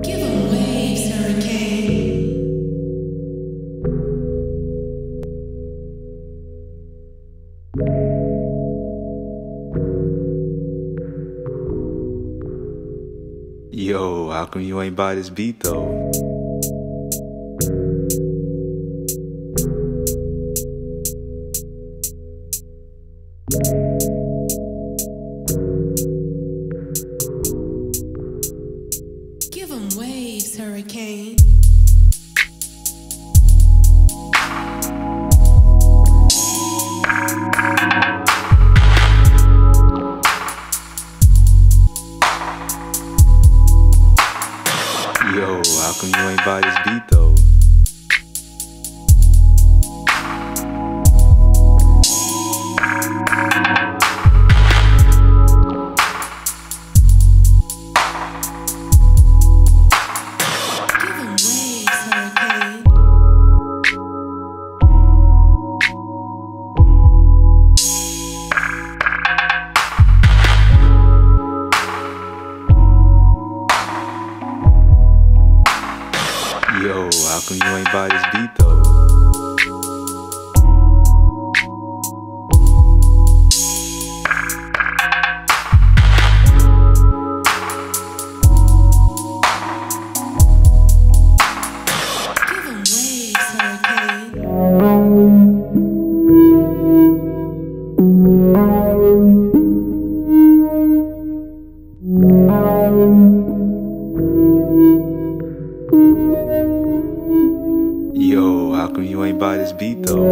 Give them waves, Hurricane. Yo, how come you ain't buy this beat though? Give them waves, Hurricane. Yo, how come you ain't buy this beat though? Yo, how come you ain't buy this beat though? Give them waves, Yo, how come you ain't buy this beat though?